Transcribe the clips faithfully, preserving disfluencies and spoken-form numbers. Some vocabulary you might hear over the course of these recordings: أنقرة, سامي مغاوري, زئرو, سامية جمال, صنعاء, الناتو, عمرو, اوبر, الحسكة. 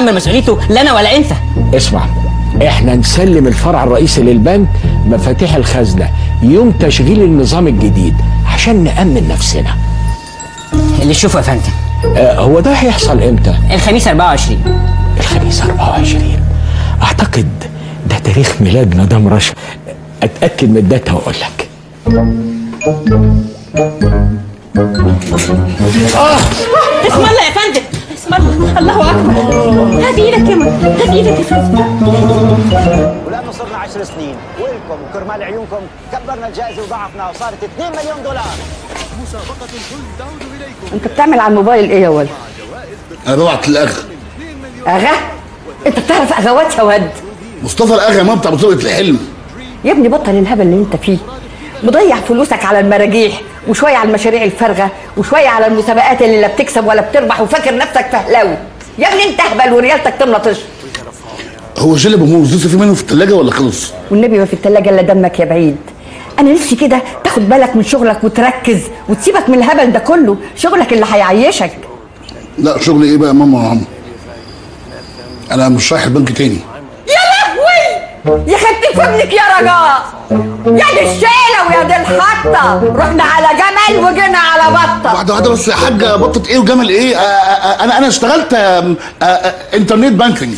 يتحمل مسؤوليته لا انا ولا انت. اسمع، احنا نسلم الفرع الرئيسي للبنك مفاتيح الخزنه يوم تشغيل النظام الجديد عشان نأمن نفسنا. اللي تشوفه يا فندم. آه، هو ده هيحصل امتى؟ الخميس أربعة وعشرين. الخميس أربعة وعشرين اعتقد ده تاريخ ميلاد مدام رشا. اتاكد من الداتا واقول لك. اه بسم الله يا فندم، بسم الله. الله اكبر. هاتي ايدك يا ماما، هاتي ايدك يا فندم. ولما صرنا عشر سنين ولكم وكرمال عيونكم كبرنا الجائزه وضعفنا وصارت اتنين مليون دولار. مسابقه كل دور اليكم. انت بتعمل على الموبايل ايه يا ولد؟ اروعه الاغا. اغا؟ انت بتعرف اغواتها واد؟ مصطفى الاغا ما بتاع بطوله الحلم. يا ابني بطل الهبل اللي انت فيه، مضيع فلوسك على المراجيح وشويه على المشاريع الفارغه وشويه على المسابقات اللي لا بتكسب ولا بتربح وفاكر نفسك فهلاوي. يا ابني انت اهبل وريالتك تملطش. هو جلب ام وزوزو في منه في الثلاجه ولا خلص؟ والنبي ما في الثلاجه الا دمك يا بعيد. انا نفسي كده تاخد بالك من شغلك وتركز وتسيبك من الهبل ده كله، شغلك اللي هيعيشك. لا شغلي ايه بقى يا ماما وعم؟ انا مش رايح البنك تاني. يا خفيف ابنك يا رجاء، يا دي الشيله ويا دي الحطه، رحنا على جمل وجينا على بطه. واحده واحده بس يا حاجه، بطه ايه وجمل ايه؟ آآ آآ انا انا اشتغلت آآ آآ انترنت بانكينج.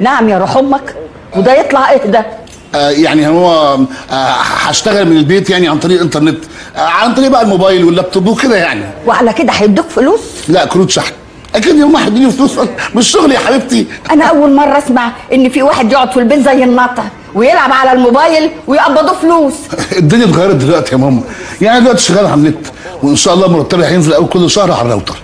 نعم يا روح امك، وده يطلع ايه ده؟ يعني هو هشتغل من البيت يعني عن طريق انترنت، عن طريق بقى الموبايل واللابتوب وكده يعني. وعلى كده هيدوك فلوس؟ لا كروت شحن. اكيد يوم واحد يديني فلوس مش شغلي يا حبيبتي. انا اول مره اسمع ان في واحد يقعد في البيت زي النطع ويلعب على الموبايل ويقبضوه فلوس. الدنيا اتغيرت دلوقتي يا ماما، يعني دلوقتي شغال على النت وان شاء الله مرتبي هينزل اول كل شهر على الراوتر.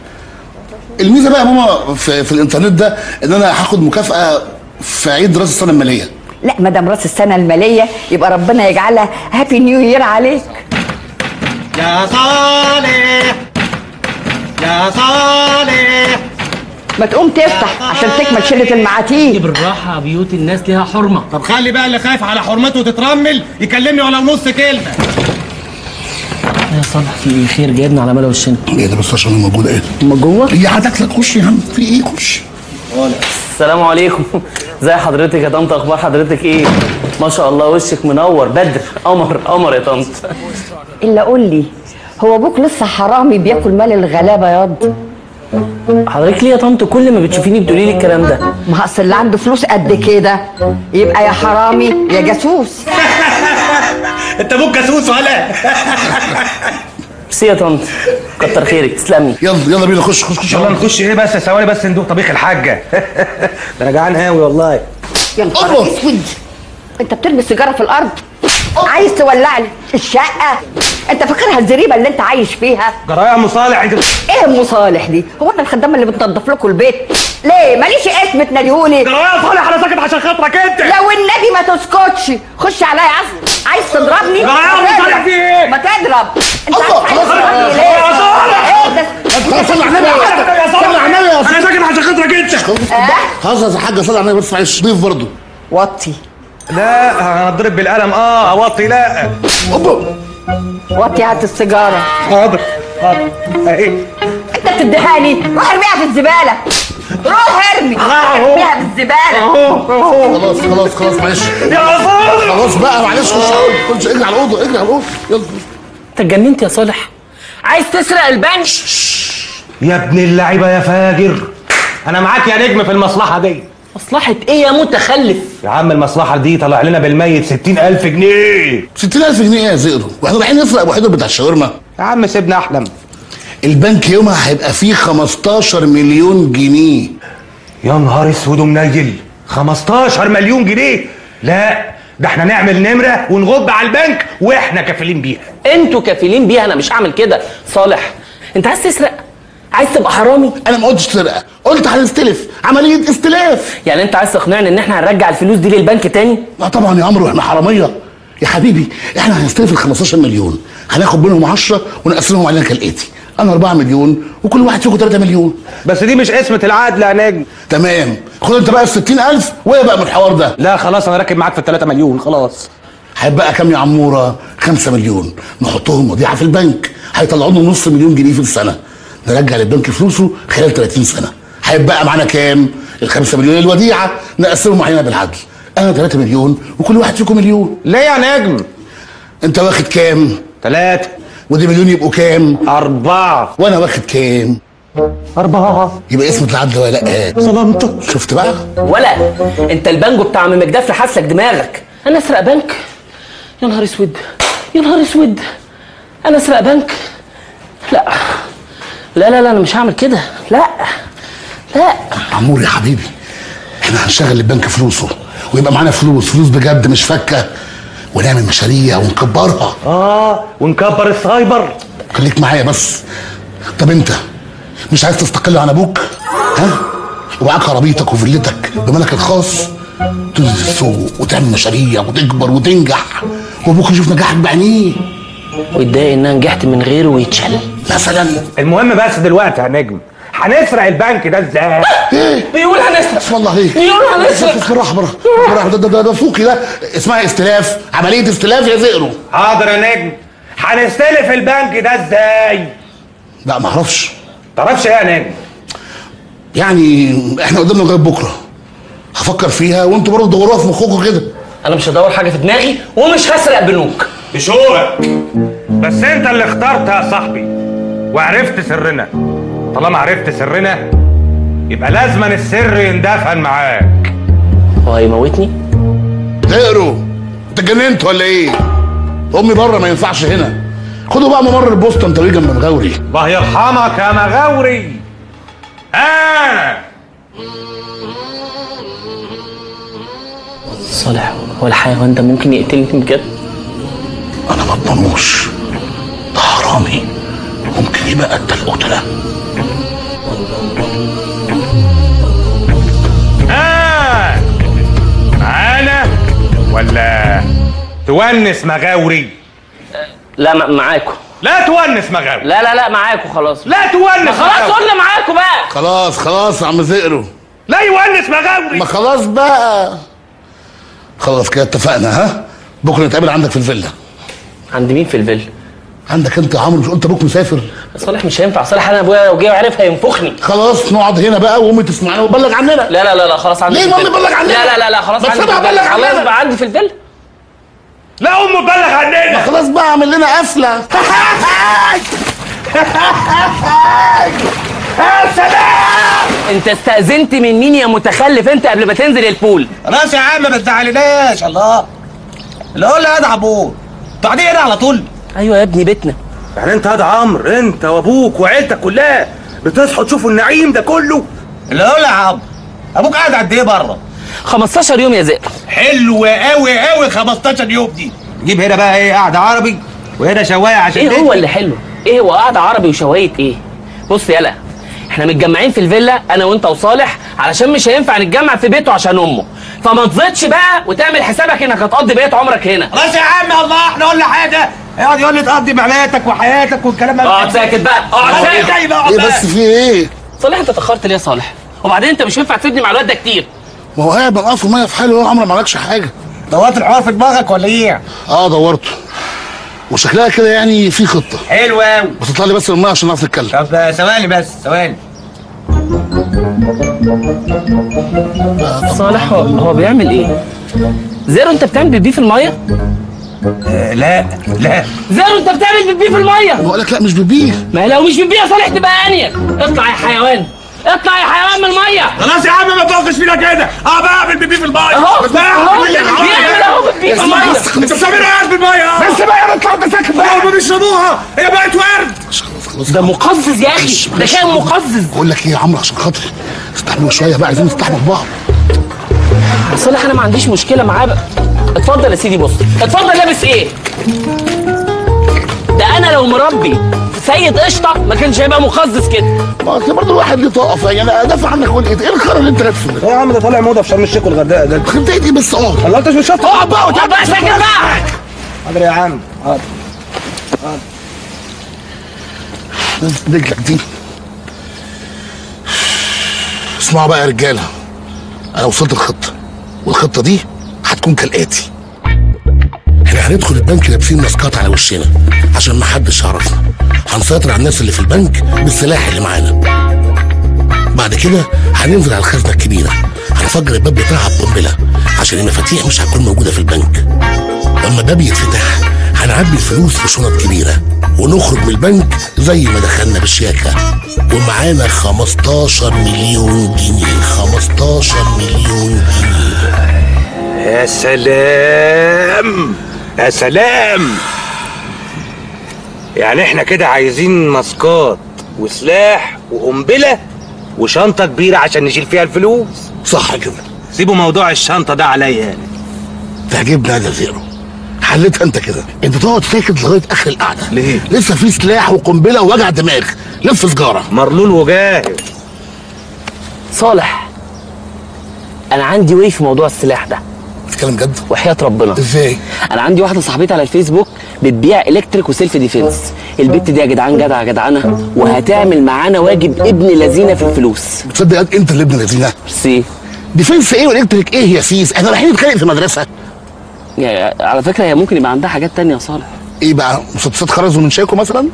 الميزه بقى يا ماما في, في الانترنت ده ان انا هاخد مكافاه في عيد راس السنه الماليه. لا ما دام راس السنه الماليه يبقى ربنا يجعلها هابي نيو يير عليك. يا صالح يا صالح ما تقوم تفتح عشان تكمل شله المعاتيه. بالراحه، بيوت الناس ليها حرمه. طب خلي بقى اللي خايف على حرمته تترمل يكلمني ولو نص كلمه. يا صالح في ايه؟ خير جايبنا على مال وشنا. ايه ده بس عشان موجوده ايه؟ ما جوه؟ هي حضرتك خش يا عم، في ايه؟ خش. السلام عليكم. ازي حضرتك يا طنط؟ اخبار حضرتك ايه؟ ما شاء الله وشك منور بدر قمر قمر يا طنط. الا قول لي هو ابوك لسه حرامي بياكل مال الغلابه يا ابني؟ حضرتك ليه يا طنط كل ما بتشوفيني بتقولي لي الكلام ده؟ ما اصل اللي عنده فلوس قد كده يبقى يا حرامي يا جاسوس. انت ابوك جاسوس ولا؟ ميرسي يا طنط، كتر خيرك، تسلمي. يلا يلا بينا، خش خش خش. يلا نخش ايه بس؟ ثواني بس ندوق طبيخ الحاجه. ده انا جعان قوي والله. يا نهار اسود، انت بترمي السيجاره في الارض؟ عايز تولع لي الشقه؟ انت فاكرها الزريبه اللي انت عايش فيها؟ جرايه يا ام صالح. انت ايه ام صالح دي؟ هو انا الخدامه اللي بتنضف لكم البيت؟ ليه ماليش اسم تناديهولي؟ جرايه يا صالح، انا ساكت عشان خاطرك انت. لو النبي ما تسكتش، خش عليا عصب. عايز تضربني؟ جرايه يا ام صالح، في ايه؟ ما تضرب انت. عايز تضربني ليه يا صالح؟ ايه ده؟ صل على النبي يا صالح، انا ساكت عشان خاطرك انت. هزز يا حاجه، صل على النبي بس عايش ضيف برضه. وطي. لا هنضرب بالقلم. اه اوطي. لا وطي، هات السيجاره. حاضر حاضر. ايه انت بتديها لي؟ روح ارميها في الزباله، روح ارمي ارميها في الزباله. اهو خلاص خلاص خلاص معلش يا صالح، خلاص بقى معلش. خش خش، اجري على الاوضه، اجري على الاوضه. يلا انت اتجننت يا صالح، عايز تسرق البنك يا ابن اللعيبه يا فاجر. انا معاك يا نجم في المصلحه دي. مصلحة ايه يا متخلف؟ يا عم المصلحة دي طلع لنا بالميت ستين ألف جنيه. ستين ألف جنيه ايه يا زئرو؟ واحنا رايحين نسرق ابو حيدر بتاع الشاورما؟ يا عم سيبنا احلم. البنك يومها هيبقى فيه خمستاشر مليون جنيه. يا نهار اسود ومنيل، خمستاشر مليون جنيه؟ لا ده احنا نعمل نمرة ونغب على البنك واحنا كفيلين بيها. انتوا كفيلين بيها، انا مش هعمل كده. صالح انت عايز تسرق؟ عايز تبقى حرامي؟ انا ما قلتش سرقه، قلت هنستلف، عمليه استلاف. يعني انت عايز تقنعني ان احنا هنرجع الفلوس دي للبنك تاني؟ لا طبعا يا عمرو، احنا حراميه يا حبيبي. احنا هنستلف ال خمستاشر مليون، هناخد منهم عشرة ونقسمهم علينا كالاتي. انا أربعة مليون وكل واحد فيكم تلاتة مليون. بس دي مش قسمه العدل يا نجم. تمام، خد انت بقى ال ستين ألف وايه بقى من الحوار ده؟ لا خلاص انا راكب معاك في ال تلاتة مليون خلاص. هيبقى كام يا عموره؟ خمسة مليون نحطهم مضيعه في البنك، هيطلعوا لنا نص مليون جنيه في السنه. نرجع للبنك فلوسه خلال تلاتين سنة، هيبقى معانا كام؟ الخمسة مليون الوديعة نقسمهم علينا بالعدل، أنا ثلاثة مليون وكل واحد فيكم مليون. ليه يا نجم؟ أنت واخد كام؟ ثلاثة. ودي مليون يبقوا كام؟ أربعة. وأنا واخد كام؟ أربعة. يبقى اسمه العدل ولا لأ؟ ظلمتك. شفت بقى؟ ولا أنت البانجو بتاع عم مجدف لحسلك دماغك. أنا أسرق بنك؟ يا نهار أسود، يا نهار أسود، أنا أسرق بنك؟ لا لا لا لا، أنا مش هعمل كده، لا لا. عمور يا حبيبي، احنا هنشغل البنك فلوسه ويبقى معانا فلوس فلوس بجد مش فكه، ونعمل مشاريع ونكبرها. اه ونكبر السايبر. خليك معايا بس. طب انت مش عايز تستقل عن ابوك؟ ها؟ ومعاك عربيتك وفيلتك بملكك الخاص، تنزل السوق وتعمل مشاريع وتكبر وتنجح، وابوك يشوف نجاحك بعينيه ويتضايق ان انا نجحت من غيره ويتشل مثلا. المهم بس دلوقتي يا نجم، هنسرق البنك ده ازاي؟ ايه؟ بيقول هنسرق. بسم الله عليك. بيقول هنسرق. بالراحه بالراحه، ده ده ده سوقي، ده اسمها استلاف، عمليه استلاف يا زئرو. حاضر يا نجم. هنستلف البنك ده ازاي؟ لا ما اعرفش. ما تعرفش ايه يا نجم؟ يعني احنا قدامنا لغايه بكره، هفكر فيها وانتوا برضه تدوروها في مخكم كده. انا مش هدور حاجه في دماغي ومش هسرق بنوك. بشورك. بس انت اللي اخترتها يا صاحبي وعرفت سرنا. طالما عرفت سرنا يبقى لازم السر يندفن معاك. هو هيموتني؟ زئرو انت اتجننت ولا ايه؟ امي بره ما ينفعش هنا. خدوا بقى ممر البوسطه انت ويجي جنب مغاوري. الله يرحمك يا مغاوري. انا صالح هو الحيوان ده ممكن يقتلني بجد؟ انا ما اضمنوش، ده حرامي ممكن يبقى قتل قتله. آه معانا ولا تونس مغاوري؟ لا معاكم. لا تونس مغاوري. لا لا لا معاكم خلاص. لا تونس. خلاص قلنا معاكم بقى. خلاص خلاص يا عم زئرو. لا يونس مغاوري. ما خلاص بقى. خلاص كده اتفقنا. ها بكره نتقابل عندك في الفيلا. عند مين في الفيلا؟ عندك انت يا عمرو. مش قلت ابوك مسافر؟ صالح مش هينفع. صالح انا ابويا لو جه وعرف هينفخني. خلاص نقعد هنا بقى وامي تسمعنا وبلغ عننا. لا لا لا خلاص عندي. ليه مامي تبلغ عننا؟ لا لا لا, لا خلاص عندي. بس انا هبلغ عننا. خلاص بقى عندي في الفيلا. لا امي تبلغ عننا. ما خلاص بقى اعمل لنا قفله. يا سلام. انت استأذنت من مين يا متخلف انت قبل ما تنزل البول؟ خلاص يا عم ما تزعلناش. الله اللي هو اللي هدعى ابوه بعدين هنا على طول. ايوه يا ابني بيتنا. يعني انت هاد عمرو انت وابوك وعيلتك كلها بتصحوا تشوفوا النعيم ده كله؟ اللي هو يا عمرو ابوك قاعد قد ايه بره؟ خمستاشر يوم يا زئرو. حلو قوي قوي. خمستاشر يوم دي نجيب هنا بقى ايه؟ قعده عربي وهنا شوايه عشان ايه؟ هو اللي حلو ايه هو قعده عربي وشوايه ايه؟ بص يلا احنا متجمعين في الفيلا انا وانت وصالح علشان مش هينفع نتجمع في بيته عشان امه، فما تزيدش بقى وتعمل حسابك انك هتقضي بقيه عمرك هنا. خلاص يا عم الله احنا قلنا حاجه. اقعد يقول لي تقضي معاملاتك وحياتك والكلام ده. اقعد ساكت بقى. اقعد ساكت. ايه بقى ايه بس في ايه؟ صالح انت اتاخرت ليه يا صالح؟ وبعدين انت مش هينفع تسيبني مع الواد ده كتير. ما هو قاعد بنقف الميه في حاله وهو عمره ما عملكش حاجه. دورت الحوار في دماغك ولا ايه؟ اه دورته وشكلها كده يعني في خطه حلوه قوي. بس اطلع لي بس الميه عشان نعرف نتكلم. طب ثواني بس ثواني. صالح هو, هو بيعمل ايه؟ زيرو انت بتعمل بيبي في الميه؟ آه لا لا زئرو انت بتعمل بيبي في الميه. انا بقول لك لا مش بيبي. ما لو مش بيبي يا صالح تبقى انيق. اطلع يا حيوان اطلع يا حيوان من الميه. خلاص يا عم ما تفوقش فينا كده. اه بعمل بيبي في الميه اهو. بس اهو بيعمل اهو بيبي في الميه. انت بتعمل ايه في الميه؟ بس بقى اطلع انت ساكت بقى. هم بيشربوها هي بقت ورد. ده مقزز يا اخي ده كان مقزز. بقول لك ايه يا عمرو عشان خاطري استحملوا شويه بقى عايزين نستحمل بعض. صالح انا ما عنديش مشكله معاه بقى. اتفضل يا سيدي بص، اتفضل لابس ايه؟ ده انا لو مربي سيد قشطه ما كانش هيبقى مقزز كده. ما اصل برضه الواحد ليه طاقه يعني. انا دافع عنك ولقيت ايه الخرا اللي انت لابسه ده؟ يا عم ده طالع موضه في شرم الشيخ والغردقه ده. انت ايه بس اهو؟ والله انت مش شاطر. اقعد بقى وتعالى بقى ساكت بقى. حاضر يا عم حاضر حاضر. رجلك دي. اسمعوا بقى يا رجاله انا وصلت الخطه، والخطه دي هتكون كالآتي. احنا هندخل البنك لابسين ماسكات على وشنا عشان محدش يعرفنا. هنسيطر على الناس اللي في البنك بالسلاح اللي معانا. بعد كده هننزل على الخزنه الكبيره هنفجر الباب بتاعها بقنبله عشان المفاتيح مش هتكون موجوده في البنك. لما الباب يتفتح هنعبي الفلوس في شنط كبيره ونخرج من البنك زي ما دخلنا بالشياكه ومعانا خمستاشر مليون جنيه. خمستاشر مليون جنيه. يا سلام يا سلام، يعني احنا كده عايزين ماسكات وسلاح وقنبله وشنطه كبيره عشان نشيل فيها الفلوس. صح كده، سيبوا موضوع الشنطه ده عليا انا. تعجبني هذا زئرو، حلتها انت كده. انت تقعد ساكت لغايه اخر القعده ليه؟ لسه في سلاح وقنبله ووجع دماغ. لف سجاره مرلول وجاهز. صالح، انا عندي وي في موضوع السلاح ده. بتتكلم جد؟ وحياه ربنا. ازاي؟ انا عندي واحده صاحبتي على الفيسبوك بتبيع الكتريك وسيلف ديفنس. البت دي يا جدعان جدعه جدعانه، وهتعمل معانا واجب ابن لذينه في الفلوس. بتصدق انت اللي ابن لذينه؟ سي ديفنس ايه والكتريك ايه يا سيس؟ احنا رايحين نتخانق في المدرسه. يعني على فكره هي ممكن يبقى عندها حاجات تانية يا صالح. ايه بقى؟ مسدسات خرز ومنشاكو مثلا؟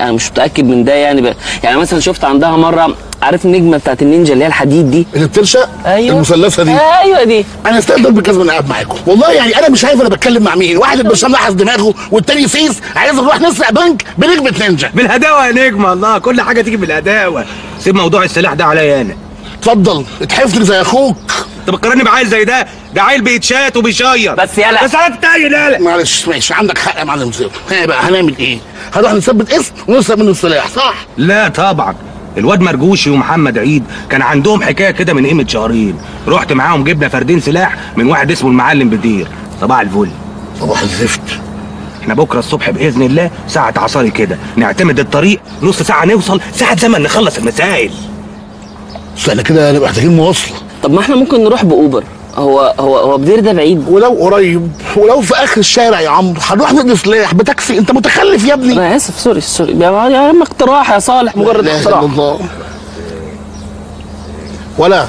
انا مش متاكد من ده يعني بقى. يعني مثلا شفت عندها مره، عارف النجمه بتاعت النينجا اللي هي الحديد دي اللي بترشق؟ ايوه المثلثه دي. ايوه دي. انا استقبل بالكذب انا قاعد معاكم والله، يعني انا مش عارف انا بتكلم مع مين. واحد البرشام لحس دماغه والتاني فيس عايز نروح نسرق بنك بنجمه نينجا. بالهداوه يا نجمه، الله كل حاجه تيجي بالهداوه. سيب موضوع السلاح ده عليا انا. اتفضل اتحفني زي اخوك. انت بتقارني بعيل زي ده؟ ده عيل بيتشات وبيشير بس. يلا بس انا تايه. لا معلش ماشي، عندك حق يا معلم زيرو. ها بقى هنعمل ايه؟ هنروح نثبت اسم ونسرق منه السلاح صح؟ لا طبعا. الواد مرجوشي ومحمد عيد كان عندهم حكايه كده من قيمه شهرين، رحت معاهم جبنا فردين سلاح من واحد اسمه المعلم بدير. صباح الفل. صباح الزفت. احنا بكره الصبح باذن الله ساعه عصاري كده نعتمد الطريق، نص ساعه نوصل، ساعه زمن نخلص المسائل. بس احنا كده هنبقى محتاجين مواصله. طب ما احنا ممكن نروح باوبر. هو هو هو بدير ده بعيد؟ ولو قريب ولو في اخر الشارع يا عمرو هنروح نقضي سلاح بتاكسي. انت متخلف يا ابني. انا اسف، سوري سوري يا عم. اقتراح يا صالح، مجرد اقتراح. لا الله. ولا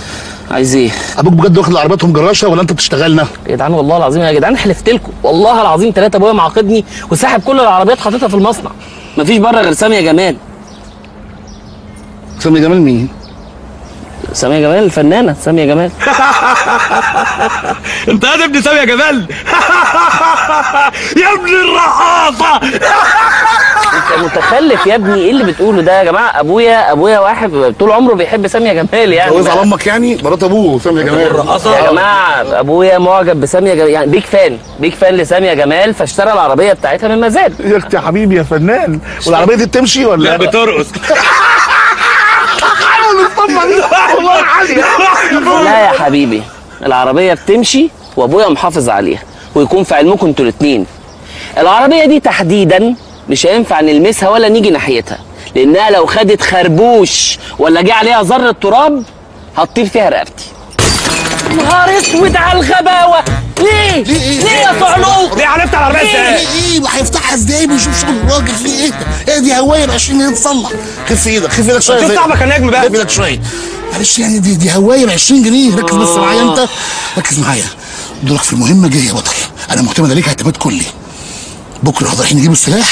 عايز ايه؟ ابوك بجد واخد عربيتهم جراشه ولا انت بتشتغلنا؟ يا جدعان والله العظيم، يا جدعان حلفت لكم والله العظيم ثلاثه ابويا معاقدني وساحب كل العربيات حاططها في المصنع، مفيش بره غير سامية جمال. سامية جمال مين؟ سامية جمال الفنانة سامية جمال. انت يا ابن سامية جمال يا ابن الرقاصة. انت متخلف يا ابني، ايه اللي بتقوله ده يا جماعة؟ ابويا ابويا واحد طول عمره بيحب سامية جمال يعني. اتجوز على امك يعني؟ مرات ابوه سامية جمال الرقاصة يا جماعة. ابويا معجب بسامية جمال يعني، بيج فان بيج فان لسامية جمال، فاشترى العربية بتاعتها من مزاد. يا اختي حبيبي يا فنان. والعربية دي بتمشي ولا؟ لا بترقص. لا يا حبيبي، العربية بتمشي وابويا محافظ عليها، ويكون في علمكم انتوا الاتنين. العربية دي تحديدا مش هينفع نلمسها ولا نيجي ناحيتها، لأنها لو خدت خربوش ولا جه عليها ذرة تراب هتطير فيها رقبتي. نهار اسود على الغباوة. ليه؟ ليه ليه يا صعلوك؟ ليه عرفت على العربية ازاي؟ ليه ليه؟ وهيفتحها ازاي ويشوف شغل الراجل فيه ايه؟ ايه دي هواية ب عشرين جنيه تصلح؟ خف ايدك خف ايدك شوية. شوف صاحبك يا نجم بقى. خف ايدك شوية. معلش يعني دي دي هواية ب عشرين جنيه. ركز بس معايا انت، ركز معايا. دورك في المهمة جاي يا بطل، أنا معتمد عليك اعتماد كلي. بكرة احنا رايحين نجيب السلاح،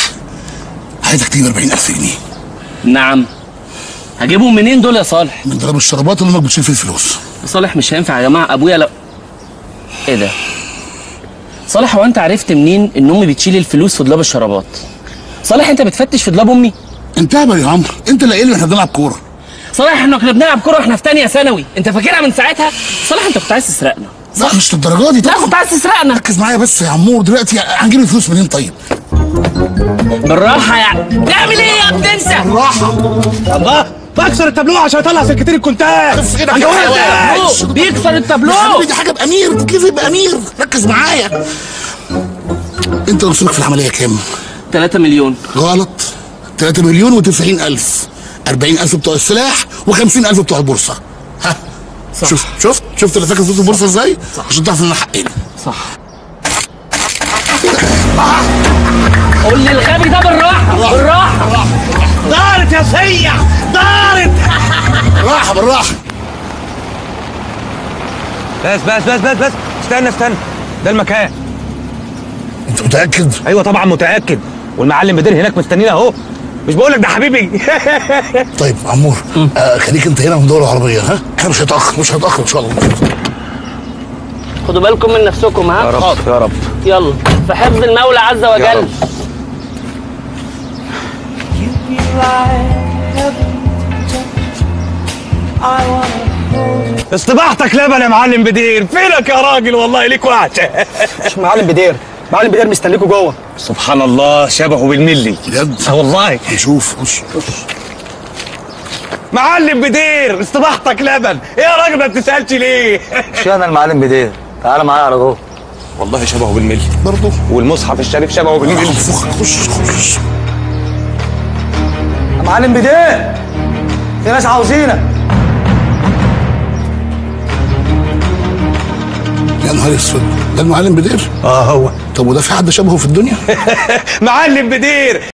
عايزك تجيب أربعين ألف جنيه. نعم. هجيبهم منين دول يا صالح؟ من ضرب الشربات اللي امك بتشيل فيه الفلوس. صالح مش هينفع يا جماعة، أبويا لو ايه ده؟ صالح هو انت عرفت منين ان امي بتشيل الفلوس في دولاب الشرابات؟ صالح انت بتفتش في دولاب امي؟ انت اهبل يا عمرو، انت اللي قايل لي احنا بنلعب كوره. صالح احنا كنا بنلعب كوره واحنا في ثانيه ثانوي، انت فاكرها من ساعتها؟ صالح انت كنت عايز تسرقنا. لا مش للدرجه دي. لا كنت عايز تسرقنا. ركز معايا بس يا عمور، دلوقتي هنجيب الفلوس منين طيب؟ بالراحه يعني. بتعمل ايه يا بتنسى؟ بالراحه. الله بكسر التابلو عشان اطلع سكرتير الكونتاج. خف ايدك يا وحش. بيكسر التابلو دي حاجه بامير، بتتلفي بامير. ركز معايا. انت رسومك في العمليه كام؟ تلاتة مليون. غلط. تلاتة مليون وتسعين الف. أربعين ألف بتوع السلاح و50 ألف بتوع البورصه. ها صح. شوف شفت شفت اللي فاكر فلوس البورصه ازاي؟ عشان تعرف ان حقنا صح. قول للغبي ده بالراحه بالراحه. دارت يا سيح دارت. بالراحه بالراحه. بس بس بس بس بس استنى استنى، ده المكان. انت متأكد؟ ايوه طبعا متأكد، والمعلم بدير هناك مستنينا اهو. مش بقول لك ده حبيبي. طيب عمور آه خليك انت هنا من دول العربيه. ها احنا مش هنتاخر مش هنتاخر ان شاء الله. خدوا بالكم من نفسكم. ها يا رب خاطر. يا رب يلا في حفظ المولى عز وجل يا رب. اصطباحتك لبن يا معلم بدير، فينك يا راجل؟ والله ليك وحشه. مش معلم بدير، معلم بدير مستنيكوا جوه. سبحان الله شبهه بالملي بجد. اه والله نشوف. خش خش معلم بدير، اصطباحتك لبن. ايه يا راجل ما بتسالش ليه؟ مش انا المعلم بدير، تعالى معايا على جوه. والله شبهه بالملي برضه، والمصحف الشريف شبهه بالملي. خش خش معلم بدير، في ناس عاوزينك. يا نهار اسود، ده المعلم بدير؟ اه هو. طب وده في حد شبهه في الدنيا؟ معلم بدير